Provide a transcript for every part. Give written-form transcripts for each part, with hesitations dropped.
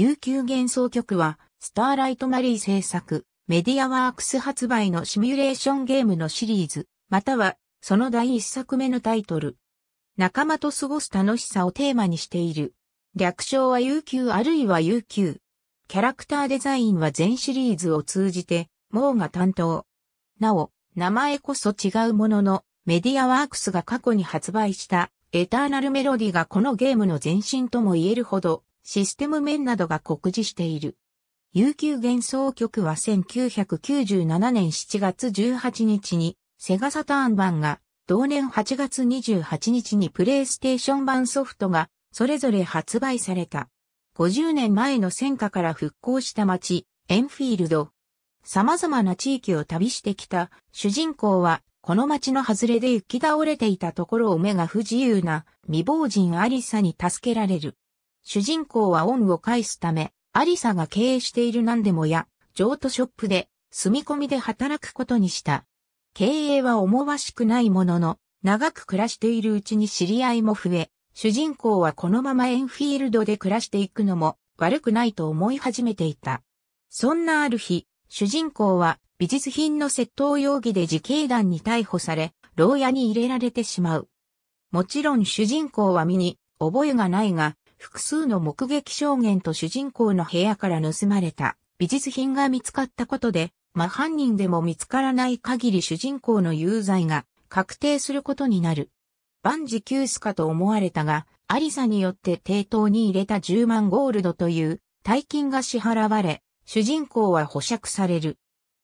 悠久幻想曲は、スターライトマリー制作、メディアワークス発売のシミュレーションゲームのシリーズ、または、その第一作目のタイトル。仲間と過ごす楽しさをテーマにしている。略称は悠久あるいはUQ。キャラクターデザインは全シリーズを通じて、モーが担当。なお、名前こそ違うものの、メディアワークスが過去に発売した、エターナルメロディがこのゲームの前身とも言えるほど、システム面などが酷似している。悠久幻想曲は1997年7月18日に、セガサターン版が、同年8月28日にプレイステーション版ソフトがそれぞれ発売された。50年前の戦火から復興した街、エンフィールド。様々な地域を旅してきた主人公はこの街の外れで行き倒れていたところを目が不自由な未亡人アリサに助けられる。主人公は恩を返すためアリサが経営している何でも屋、譲渡ショップで住み込みで働くことにした。経営は思わしくないものの、長く暮らしているうちに知り合いも増え、主人公はこのままエンフィールドで暮らしていくのも悪くないと思い始めていた。そんなある日、主人公は美術品の窃盗容疑で自警団に逮捕され、牢屋に入れられてしまう。もちろん主人公は身に覚えがないが、複数の目撃証言と主人公の部屋から盗まれた美術品が見つかったことで、真犯人でも見つからない限り主人公の有罪が確定することになる。万事休すかと思われたが、アリサによって抵当に入れた10万ゴールドという大金が支払われ、主人公は保釈される。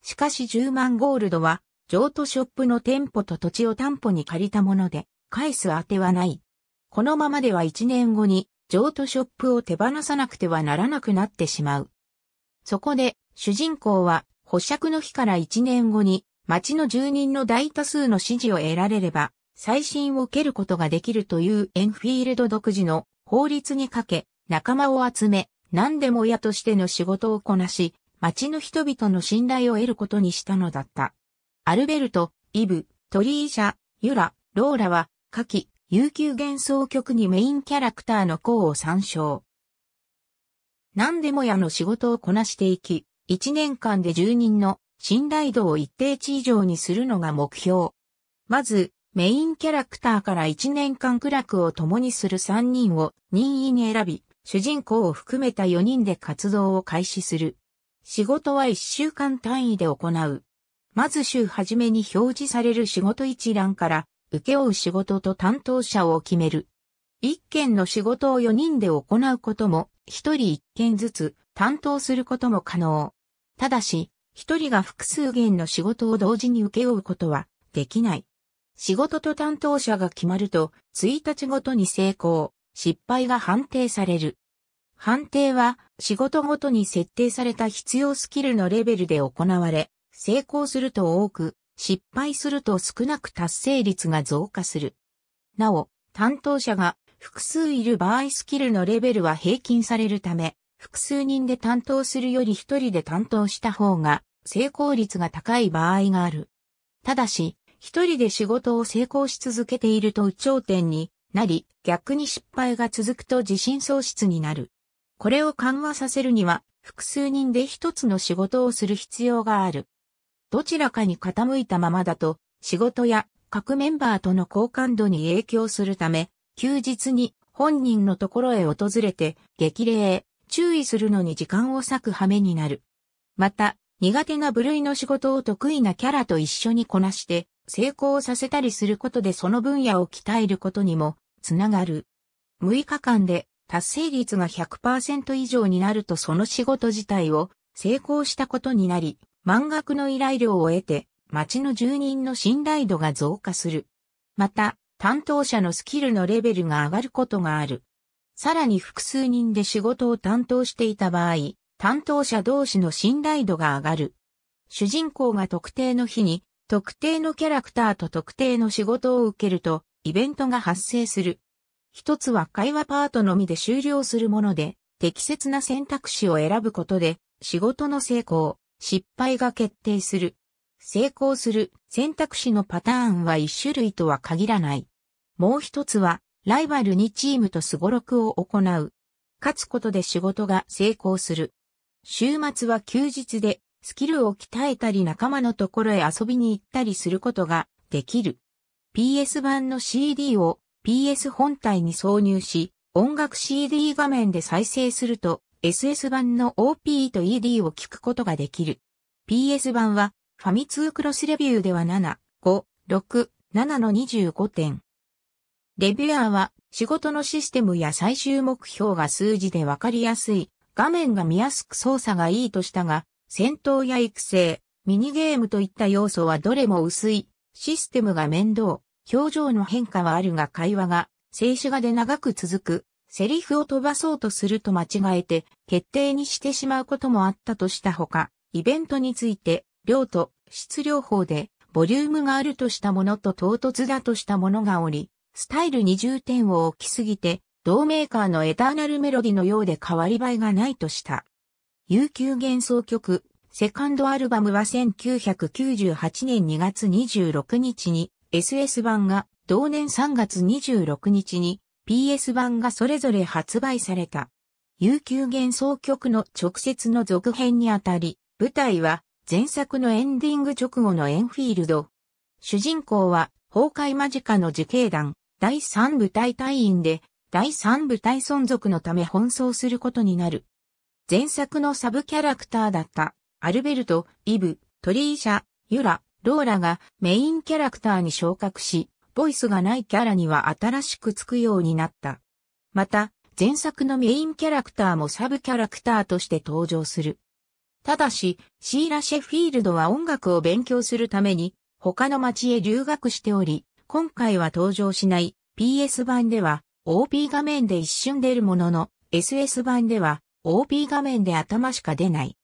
しかし10万ゴールドは、譲渡ショップの店舗と土地を担保に借りたもので、返す当てはない。このままでは1年後に譲渡ショップを手放さなくてはならなくなってしまう。そこで、主人公は、保釈の日から1年後に町の住人の大多数の支持を得られれば再審を受けることができるというエンフィールド独自の法律にかけ仲間を集め何でも屋としての仕事をこなし町の人々の信頼を得ることにしたのだった。アルベルト、イブ、トリーシャ、ユラ、ローラは下記悠久幻想曲にメインキャラクターの項を参照。何でも屋の仕事をこなしていき1年間で住人の信頼度を一定値以上にするのが目標。まず、メインキャラクターから1年間苦楽を共にする3人を任意に選び、主人公を含めた4人で活動を開始する。仕事は1週間単位で行う。まず週初めに表示される仕事一覧から、請け負う仕事と担当者を決める。1件の仕事を4人で行うことも、1人1件ずつ担当することも可能。ただし、一人が複数件の仕事を同時に請け負うことはできない。仕事と担当者が決まると、1日ごとに成功、失敗が判定される。判定は、仕事ごとに設定された必要スキルのレベルで行われ、成功すると多く、失敗すると少なく達成率が増加する。なお、担当者が複数いる場合スキルのレベルは平均されるため、複数人で担当するより一人で担当した方が成功率が高い場合がある。ただし、一人で仕事を成功し続けていると有頂天になり、逆に失敗が続くと自信喪失になる。これを緩和させるには、複数人で一つの仕事をする必要がある。どちらかに傾いたままだと、仕事や各メンバーとの好感度に影響するため、休日に本人のところへ訪れて激励。注意するのに時間を割く羽目になる。また、苦手な部類の仕事を得意なキャラと一緒にこなして、成功させたりすることでその分野を鍛えることにもつながる。6日間で達成率が 100% 以上になるとその仕事自体を成功したことになり、満額の依頼料を得て、町の住人の信頼度が増加する。また、担当者のスキルのレベルが上がることがある。さらに複数人で仕事を担当していた場合、担当者同士の信頼度が上がる。主人公が特定の日に、特定のキャラクターと特定の仕事を受けると、イベントが発生する。一つは会話パートのみで終了するもので、適切な選択肢を選ぶことで、仕事の成功、失敗が決定する。成功する選択肢のパターンは一種類とは限らない。もう一つは、ライバル2チームとすごろくを行う。勝つことで仕事が成功する。週末は休日でスキルを鍛えたり仲間のところへ遊びに行ったりすることができる。PS 版の CD を PS 本体に挿入し、音楽 CD 画面で再生すると SS 版の OP と ED を聞くことができる。PS 版はファミ通クロスレビューでは7、5、6、7の25点。レビュアーは仕事のシステムや最終目標が数字でわかりやすい、画面が見やすく操作がいいとしたが、戦闘や育成、ミニゲームといった要素はどれも薄い、システムが面倒、表情の変化はあるが会話が静止画で長く続く、セリフを飛ばそうとすると間違えて決定にしてしまうこともあったとしたほか、イベントについて量と質両方でボリュームがあるとしたものと唐突だとしたものがおり、スタイル20点を置きすぎて、同メーカーのエターナルメロディのようで変わり映えがないとした。悠久幻想曲、セカンドアルバムは1998年2月26日に SS 版が同年3月26日に PS 版がそれぞれ発売された。悠久幻想曲の直接の続編にあたり、舞台は前作のエンディング直後のエンフィールド。主人公は崩壊間近の自警団。第3部隊隊員で、第3部隊存続のため奔走することになる。前作のサブキャラクターだった、アルベルト、イブ、トリーシャ、ユラ、ローラがメインキャラクターに昇格し、ボイスがないキャラには新しくつくようになった。また、前作のメインキャラクターもサブキャラクターとして登場する。ただし、シーラ・シェフィールドは音楽を勉強するために、他の町へ留学しており、今回は登場しない PS 版では OP 画面で一瞬出るものの SS 版では OP 画面で頭しか出ない。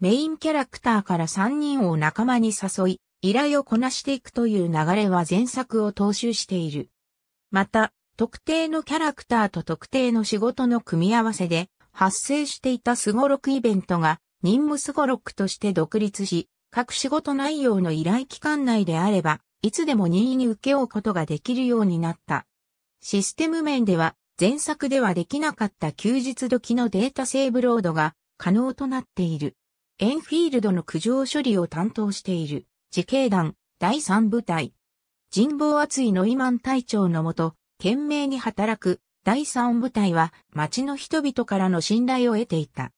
メインキャラクターから3人を仲間に誘い、依頼をこなしていくという流れは前作を踏襲している。また、特定のキャラクターと特定の仕事の組み合わせで発生していたスゴロクイベントが任務スゴロクとして独立し、各仕事内容の依頼期間内であれば、いつでも任意に請け負うことができるようになった。システム面では、前作ではできなかった休日時のデータセーブロードが可能となっている。エンフィールドの苦情処理を担当している、自警団、第3部隊。人望厚いノイマン隊長のもと、懸命に働く、第3部隊は、町の人々からの信頼を得ていた。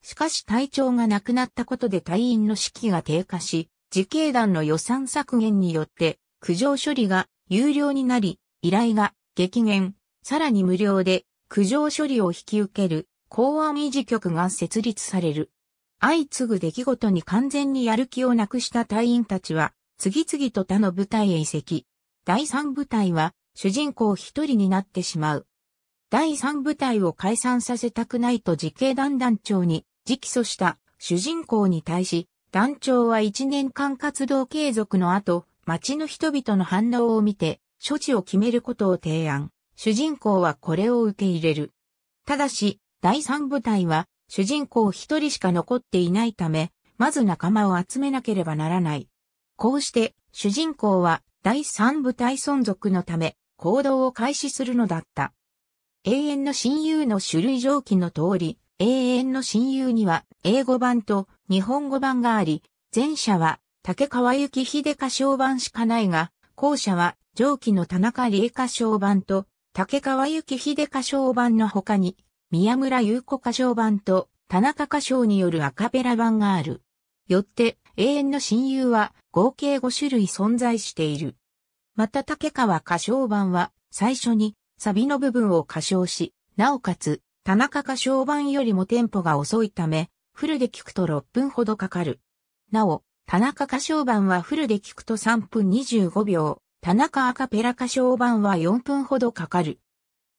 しかし隊長が亡くなったことで隊員の士気が低下し、自警団の予算削減によって苦情処理が有料になり、依頼が激減、さらに無料で苦情処理を引き受ける公安維持局が設立される。相次ぐ出来事に完全にやる気をなくした隊員たちは、次々と他の部隊へ移籍。第3部隊は主人公一人になってしまう。第3部隊を解散させたくないと自警団団長に直訴した主人公に対し、団長は1年間活動継続の後、町の人々の反応を見て、処置を決めることを提案。主人公はこれを受け入れる。ただし、第3部隊は、主人公一人しか残っていないため、まず仲間を集めなければならない。こうして、主人公は、第3部隊存続のため、行動を開始するのだった。永遠の親友の種類上記の通り、永遠の親友には英語版と日本語版があり、前者は竹川幸秀歌唱版しかないが、後者は上記の田中理恵歌唱版と竹川幸秀歌唱版の他に、宮村優子歌唱版と田中歌唱によるアカペラ版がある。よって永遠の親友は合計5種類存在している。また竹川歌唱版は最初にサビの部分を歌唱し、なおかつ、田中歌唱版よりもテンポが遅いため、フルで聴くと6分ほどかかる。なお、田中歌唱版はフルで聴くと3分25秒、田中アカペラ歌唱版は4分ほどかかる。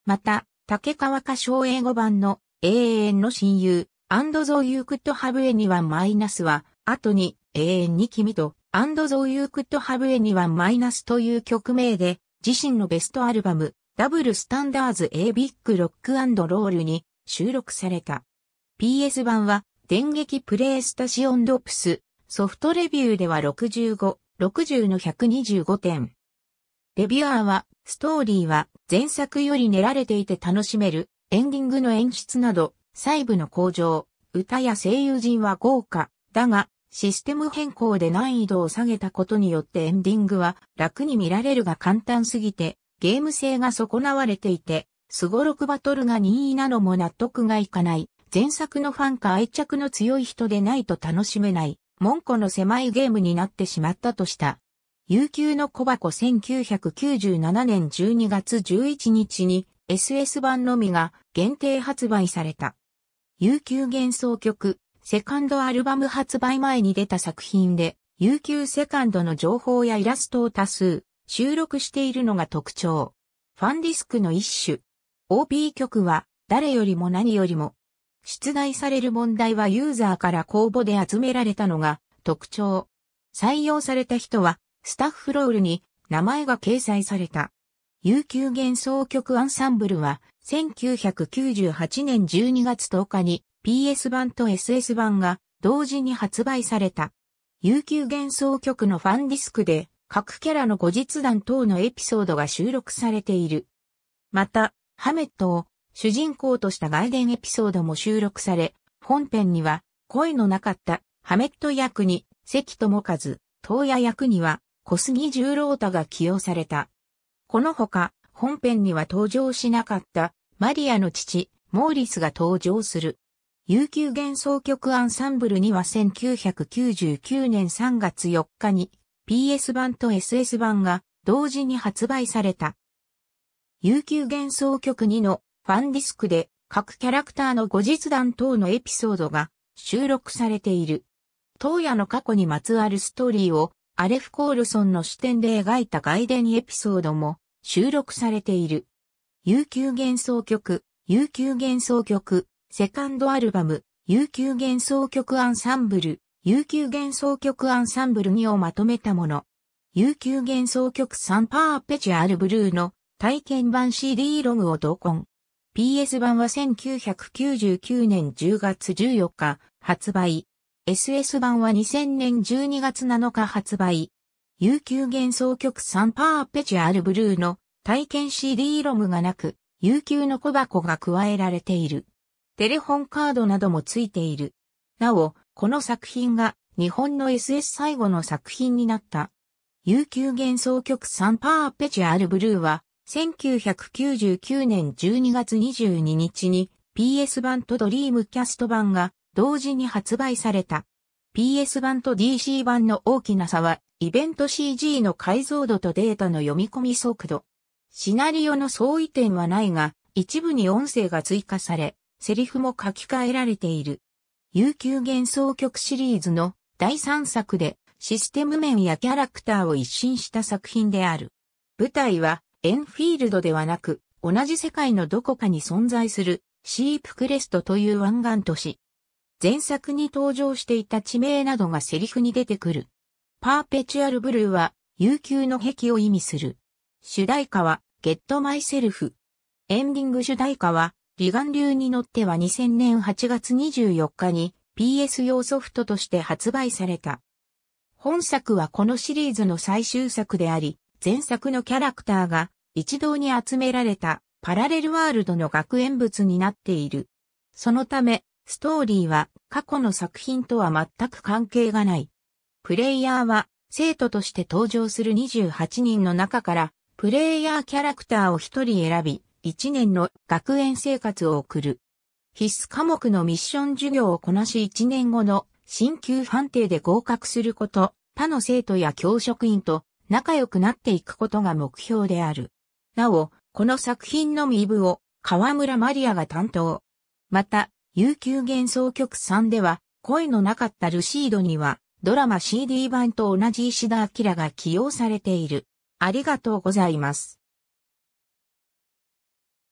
また、竹川歌唱英語版の永遠の親友、And though you could have anyone minus は、後に永遠に君と、And though you could have anyone minus という曲名で、自身のベストアルバム、ダブルスタンダーズ A ビッグロック&ロールに収録された。PS 版は電撃プレイスタシオンドプス、ソフトレビューでは65、60の125点。レビュアーは、ストーリーは前作より練られていて楽しめる、エンディングの演出など、細部の向上、歌や声優陣は豪華。だが、システム変更で難易度を下げたことによってエンディングは楽に見られるが簡単すぎて、ゲーム性が損なわれていて、すごろくバトルが任意なのも納得がいかない。前作のファンか愛着の強い人でないと楽しめない、門戸の狭いゲームになってしまったとした。悠久の小箱1997年12月11日に SS 版のみが限定発売された。悠久幻想曲、セカンドアルバム発売前に出た作品で、悠久セカンドの情報やイラストを多数収録しているのが特徴。ファンディスクの一種。OP 曲は誰よりも何よりも。出題される問題はユーザーから公募で集められたのが特徴。採用された人はスタッフロールに名前が掲載された。悠久幻想曲アンサンブルは1998年12月10日に PS 版と SS 版が同時に発売された。悠久幻想曲のファンディスクで各キャラの後日談等のエピソードが収録されている。また、ハメットを主人公とした外伝エピソードも収録され、本編には声のなかったハメット役に関智一、トウヤ役には小杉十郎太が起用された。このほか本編には登場しなかったマリアの父、モーリスが登場する。悠久幻想曲アンサンブルには1999年3月4日に PS 版と SS 版が同時に発売された。悠久幻想曲2のファンディスクで各キャラクターの後日談等のエピソードが収録されている。トウヤの過去にまつわるストーリーをアレフ・コールソンの視点で描いた外伝エピソードも収録されている。悠久幻想曲、悠久幻想曲、セカンドアルバム、悠久幻想曲アンサンブル、悠久幻想曲アンサンブル2をまとめたもの。悠久幻想曲3パーペチュアルブルーの体験版 CD ロムを同梱。PS 版は1999年10月14日発売。SS 版は2000年12月7日発売。悠久幻想曲3パーペチュアルブルーの体験 CD ロムがなく、悠久の小箱が加えられている。テレホンカードなどもついている。なお、この作品が日本の SS 最後の作品になった。悠久幻想曲3パーペチュアルブルーは、1999年12月22日に PS 版とドリームキャスト版が同時に発売された。PS 版と DC 版の大きな差は、イベント CG の解像度とデータの読み込み速度。シナリオの相違点はないが、一部に音声が追加され、セリフも書き換えられている。悠久幻想曲シリーズの第3作で、システム面やキャラクターを一新した作品である。舞台は、エンフィールドではなく、同じ世界のどこかに存在するシープクレストという湾岸都市。前作に登場していた地名などがセリフに出てくる。パーペチュアルブルーは悠久の壁を意味する。主題歌はゲットマイセルフ。エンディング主題歌はリガン流にのっては2000年8月24日に PS 用ソフトとして発売された。本作はこのシリーズの最終作であり、前作のキャラクターが一堂に集められたパラレルワールドの学園物になっている。そのため、ストーリーは過去の作品とは全く関係がない。プレイヤーは生徒として登場する28人の中からプレイヤーキャラクターを1人選び、1年の学園生活を送る。必須科目のミッション授業をこなし1年後の進級判定で合格すること、他の生徒や教職員と仲良くなっていくことが目標である。なお、この作品のミイブを川村マリアが担当。また、悠久幻想曲3では、声のなかったルシードには、ドラマ CD 版と同じ石田明が起用されている。ありがとうございます。